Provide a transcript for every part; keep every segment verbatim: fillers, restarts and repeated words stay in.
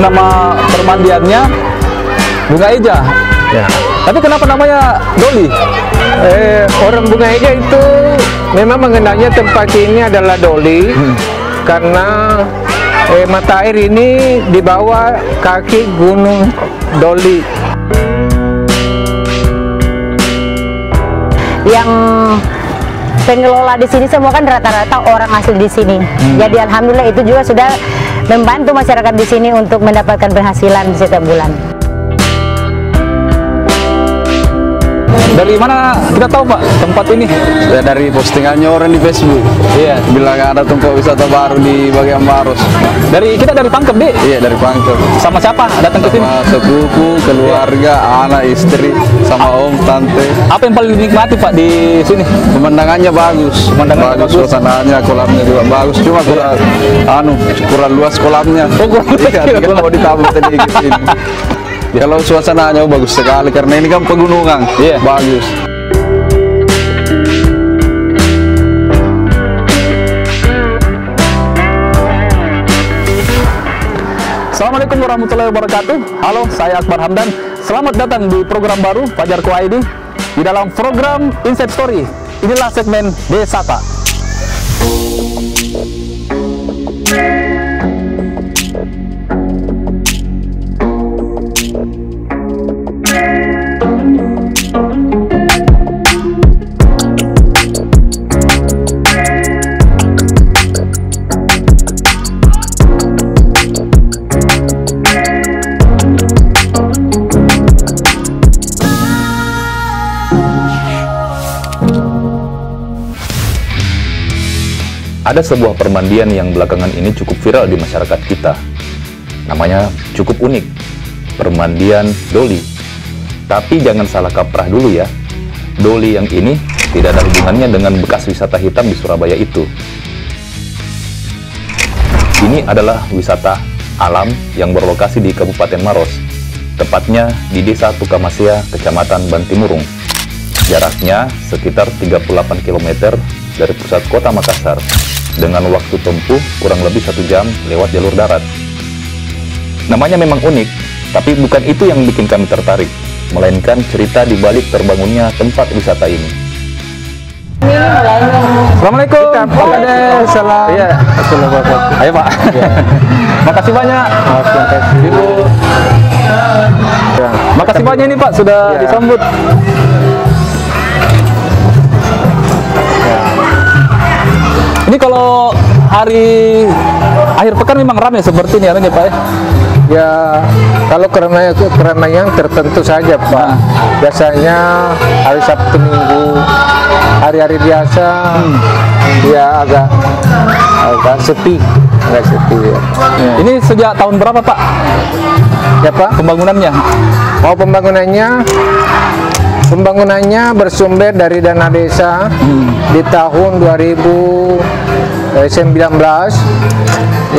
nama permandiannya Bunga Eja. Ya. Tapi kenapa namanya Doli? Eh, orang Bungaeja itu memang mengenalnya tempat ini adalah Doli, hmm. karena eh, mata air ini di bawah kaki Gunung Doli. Yang pengelola di sini semua kan rata-rata orang asli di sini. Hmm. Jadi alhamdulillah itu juga sudah membantu masyarakat di sini untuk mendapatkan penghasilan setiap bulan. Dari mana kita tahu, Pak, tempat ini? Ya, dari postingannya orang di Facebook. Iya. Bilang ada tempat wisata baru di bagian Maros. Dari kita dari Pangkep, Dek? Iya, dari Pangkep. Sama siapa datang ke sini? Sama sepupu, keluarga, iya. anak, istri, sama A om, tante. Apa yang paling dinikmati, Pak, di sini? Pemandangannya bagus. Pemandangannya bagus. Suasananya, kolamnya juga bagus. Cuma kurang, iya. anu, kurang luas kolamnya. Oh, kurang luas. Iya, kita mau ditabung sedikit ini. Ya. Kalau suasananya bagus sekali, karena ini kan pegunungan, yeah. bagus. Assalamualaikum warahmatullahi wabarakatuh. Halo, saya Akbar Hamdan. Selamat datang di program baru Fajar QAIDI. Di dalam program INSIDE STORY, inilah segmen Desa Pak. Ada sebuah permandian yang belakangan ini cukup viral di masyarakat kita. Namanya cukup unik, Permandian Dolli. Tapi jangan salah kaprah dulu ya, Dolli yang ini tidak ada hubungannya dengan bekas wisata hitam di Surabaya itu. Ini adalah wisata alam yang berlokasi di Kabupaten Maros, tepatnya di Desa Tukamasea, Kecamatan Bantimurung. Jaraknya sekitar tiga puluh delapan kilometer dari pusat kota Makassar, dengan waktu tempuh kurang lebih satu jam lewat jalur darat. Namanya memang unik, tapi bukan itu yang bikin kami tertarik, melainkan cerita di balik terbangunnya tempat wisata ini. Assalamualaikum. Waalaikumsalam. Iya. Assalamualaikum. Ayo Pak. Ya. Makasih banyak. Makasih, makasih. Ibu. Ya. Makasih banyak ini Pak sudah ya. disambut. Ini kalau hari akhir pekan memang ramai seperti ini hari ini Pak ya? Ya kalau karena karena yang tertentu saja Pak. Nah. Biasanya hari Sabtu Minggu, hari-hari biasa hmm. dia agak agak sepi, agak sepi. Ya. Ya. Ini sejak tahun berapa Pak? Ya Pak pembangunannya? Oh pembangunannya. Pembangunannya bersumber dari dana desa hmm. di tahun dua ribu sembilan belas.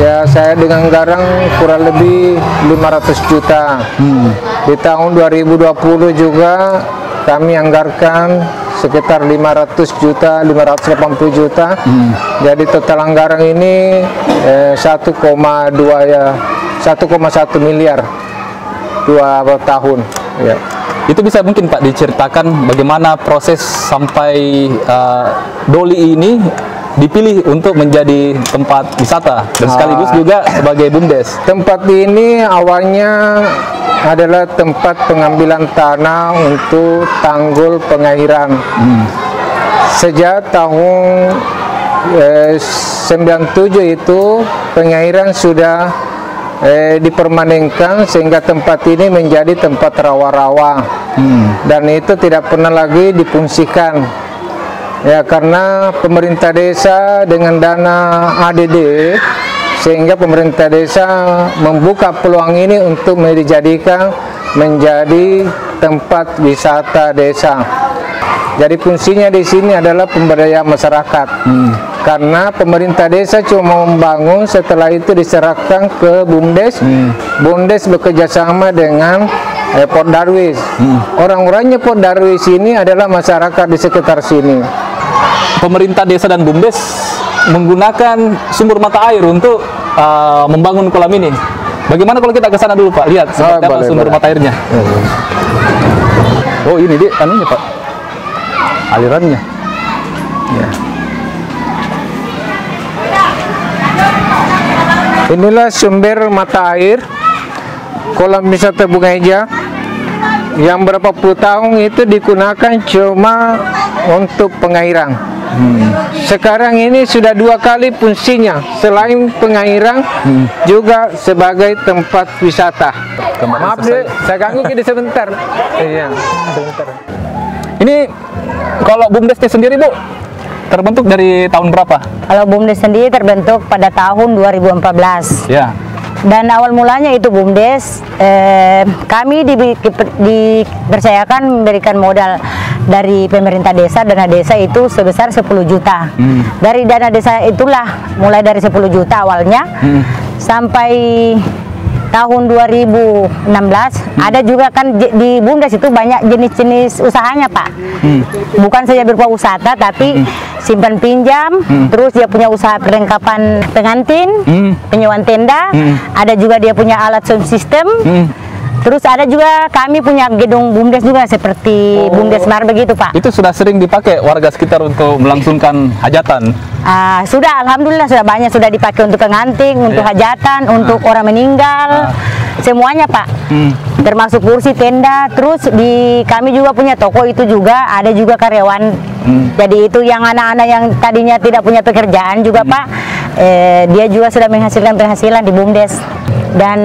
Ya, saya dengan garang kurang lebih lima ratus juta. Hmm. Di tahun dua ribu dua puluh juga kami anggarkan sekitar lima ratus juta, lima ratus delapan puluh juta. Hmm. Jadi total anggaran ini eh, satu koma dua ya, satu koma satu miliar dua tahun. Ya. Itu bisa mungkin Pak diceritakan bagaimana proses sampai uh, Doli ini dipilih untuk menjadi tempat wisata dan sekaligus juga sebagai BUMDES. Tempat ini awalnya adalah tempat pengambilan tanah untuk tanggul pengairan. Hmm. Sejak tahun eh, sembilan puluh tujuh itu pengairan sudah Eh, dipermanenkan sehingga tempat ini menjadi tempat rawa-rawa hmm. dan itu tidak pernah lagi difungsikan ya karena pemerintah desa dengan dana A D D sehingga pemerintah desa membuka peluang ini untuk dijadikan menjadi tempat wisata desa. Jadi fungsinya di sini adalah pemberdayaan masyarakat. Hmm. Karena pemerintah desa cuma membangun, setelah itu diserahkan ke BUMDES. Hmm. BUMDES bekerjasama dengan eh, Pokdarwis. Hmm. Orang-orangnya Pokdarwis ini adalah masyarakat di sekitar sini. Pemerintah desa dan BUMDES menggunakan sumber mata air untuk uh, membangun kolam ini. Bagaimana kalau kita ke sana dulu, Pak? Lihat seperti apa sumber mata airnya. Oh, ini dia anunya, Pak. Alirannya. Ya. Inilah sumber mata air Kolam Wisata Bungaeja yang berapa puluh tahun itu digunakan cuma untuk pengairan. Hmm. Sekarang ini sudah dua kali fungsinya, selain pengairan hmm. juga sebagai tempat wisata. Kemarin Maaf deh, saya ganggu kita sebentar. Iya, sebentar. Ini kalau BUMDESnya sendiri, Bu, terbentuk dari tahun berapa? Kalau BUMDES sendiri terbentuk pada tahun dua ribu empat belas. Ya. Dan awal mulanya itu BUMDES, eh, kami dipercayakan di, memberikan modal dari pemerintah desa, dana desa itu sebesar sepuluh juta. Hmm. Dari dana desa itulah, mulai dari sepuluh juta awalnya, hmm. sampai tahun dua ribu enam belas, hmm. ada juga kan di BUMDES itu banyak jenis-jenis usahanya, Pak. Hmm. Bukan saja berupa wisata, tapi hmm. simpan pinjam, hmm. terus dia punya usaha perlengkapan pengantin, hmm. penyewaan tenda, hmm. ada juga dia punya alat sound system, hmm. terus ada juga kami punya gedung BUMDES juga seperti oh. BUMDES Mar begitu, Pak. Itu sudah sering dipakai warga sekitar untuk melangsungkan hajatan? Uh, sudah, alhamdulillah sudah banyak, sudah dipakai untuk pengantin, untuk yeah. hajatan, uh. untuk orang meninggal, uh. semuanya, Pak. Hmm. Termasuk kursi, tenda, terus di kami juga punya toko itu juga, ada juga karyawan. Hmm. Jadi itu yang anak-anak yang tadinya tidak punya pekerjaan juga, hmm. Pak, eh, dia juga sudah menghasilkan penghasilan di BUMDES. Dan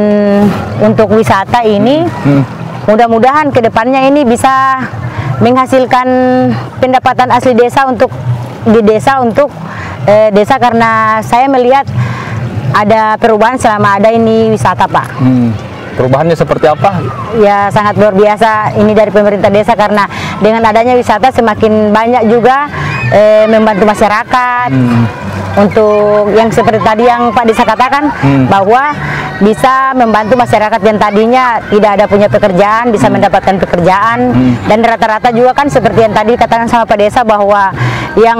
untuk wisata ini, hmm. mudah-mudahan kedepannya ini bisa menghasilkan pendapatan asli desa untuk di desa untuk eh, desa karena saya melihat ada perubahan selama ada ini wisata, Pak. Hmm. Perubahannya seperti apa? Ya, sangat luar biasa ini dari pemerintah desa karena dengan adanya wisata semakin banyak juga eh, membantu masyarakat. Hmm. Untuk yang seperti tadi yang Pak Desa katakan, hmm. bahwa bisa membantu masyarakat yang tadinya tidak ada punya pekerjaan, bisa hmm. mendapatkan pekerjaan. Hmm. Dan rata-rata juga kan seperti yang tadi katakan sama Pak Desa bahwa yang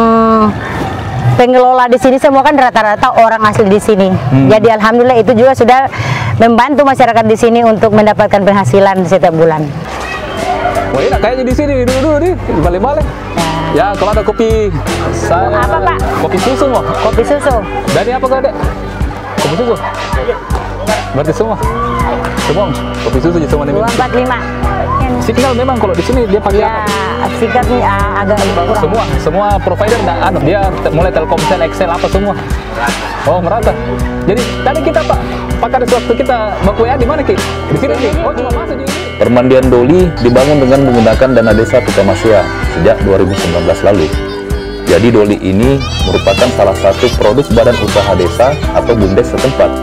pengelola di sini semua kan rata-rata orang asli di sini. Hmm. Jadi alhamdulillah itu juga sudah membantu masyarakat di sini untuk mendapatkan penghasilan setiap bulan. Wah, enak kayaknya di sini dulu nih, balik-balik. Ya, kalau ada kopi saya apa, Pak? Kopi susu mau? Kopi susu. Dari apa kau, Dek? Kopi susu. Berarti semua. Semua kopi susu di semua ini. dua empat lima. Signal memang kalau di sini dia pakai ya, apa? Signalnya uh, agak kurang. Semua, semua provider dan nah, anu dia mulai Telkomsel, Excel apa semua. Oh, merata. Jadi tadi kita, Pak, pakar waktu kita bakuya di mana, Ki? Di sini nih. Oh, cuma masuk di ini. Permandian Dolli dibangun dengan menggunakan dana desa Tukamasea sejak dua ribu sembilan belas lalu. Jadi Doli ini merupakan salah satu produk badan usaha desa atau BUMDES setempat.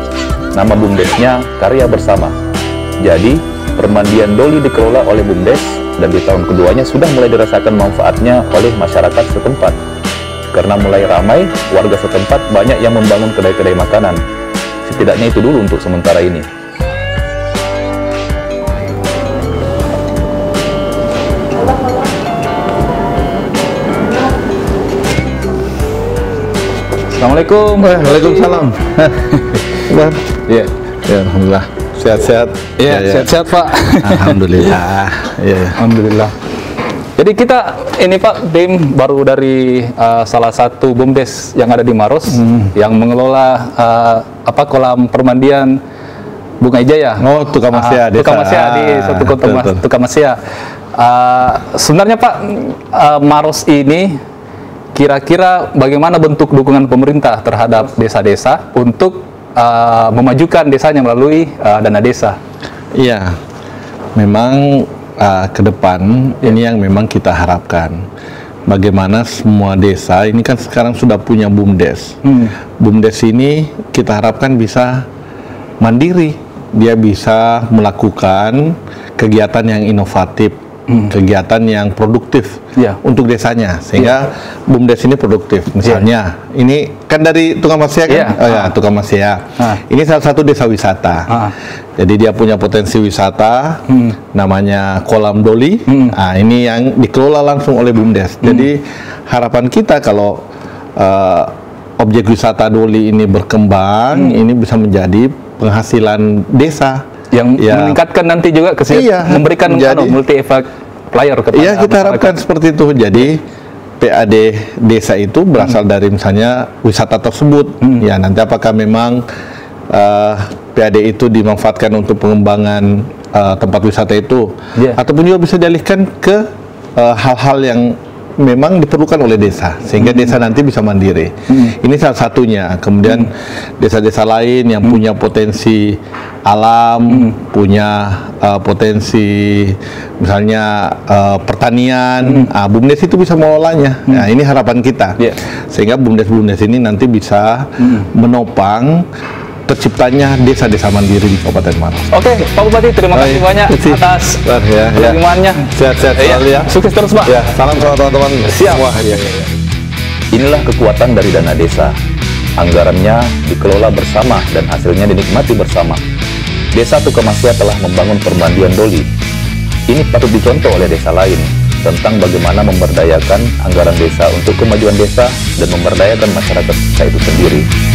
Nama BUMDESnya Karya Bersama. Jadi Permandian Dolli dikelola oleh BUMDES dan di tahun keduanya sudah mulai dirasakan manfaatnya oleh masyarakat setempat. Karena mulai ramai, warga setempat banyak yang membangun kedai-kedai makanan. Setidaknya itu dulu untuk sementara ini. Assalamualaikum. Waalaikumsalam. Ya, ya, alhamdulillah. Sehat-sehat. Ya, sehat-sehat, Pak. Alhamdulillah. Ya, alhamdulillah. Jadi kita ini, Pak, tim baru dari uh, salah satu BUMDES yang ada di Maros hmm. yang mengelola uh, apa kolam permandian Bungaeja ya. Oh, Tukamasea, uh, desa. Tukamasea di satu kota Mas, Tukamasea. Uh, sebenarnya, Pak, uh, Maros ini kira-kira bagaimana bentuk dukungan pemerintah terhadap desa-desa untuk Uh, memajukan desanya melalui uh, dana desa. Iya, memang uh, ke depan yeah. ini yang memang kita harapkan. Bagaimana semua desa ini kan sekarang sudah punya BUMDES. Hmm. BUMDES ini kita harapkan bisa mandiri. Dia bisa melakukan kegiatan yang inovatif, hmm. kegiatan yang produktif yeah. untuk desanya. Sehingga yeah. BUMDES ini produktif. Misalnya yeah. ini kan dari Tukamasea kan? Yeah. Oh ya, Tukamasea. Ah. Ini salah satu desa wisata. Ah. Jadi dia punya potensi wisata, hmm. namanya Kolam Dolli. Hmm. Nah, ini yang dikelola langsung oleh BUMDES. Hmm. Jadi harapan kita kalau uh, objek wisata Dolli ini berkembang, hmm. ini bisa menjadi penghasilan desa yang ya, meningkatkan nanti juga kesehatan, iya, memberikan jadi, multi efek player kepada masyarakat. Iya, kita harapkan seperti itu. Jadi P A D desa itu berasal hmm. dari misalnya wisata tersebut. Hmm. Ya, nanti apakah memang uh, P A D itu dimanfaatkan untuk pengembangan uh, tempat wisata itu, yeah, ataupun juga bisa dialihkan ke hal-hal uh, yang memang diperlukan oleh desa, sehingga hmm. desa nanti bisa mandiri. Hmm. Ini salah satunya. Kemudian desa-desa hmm. lain yang hmm. punya potensi alam, hmm. punya uh, potensi misalnya uh, pertanian, hmm. ah, BUMDES itu bisa mengelolanya. Hmm. Nah, ini harapan kita, yeah, sehingga BUMDES-BUMDES ini nanti bisa hmm. menopang terciptanya desa-desa mandiri di Kabupaten Maros. Oke, Pak Bupati, terima kasih Baik. banyak Sisi. atas perjuangannya. Ya, ya. Sehat-sehat selalu ya. Sukses terus, Pak. Ya, salam sama teman-teman semua. Ya, ya. Inilah kekuatan dari dana desa. Anggarannya dikelola bersama dan hasilnya dinikmati bersama. Desa Tukamasea telah membangun Permandian Dolli. Ini patut dicontoh oleh desa lain tentang bagaimana memberdayakan anggaran desa untuk kemajuan desa dan memberdayakan masyarakat desa itu sendiri.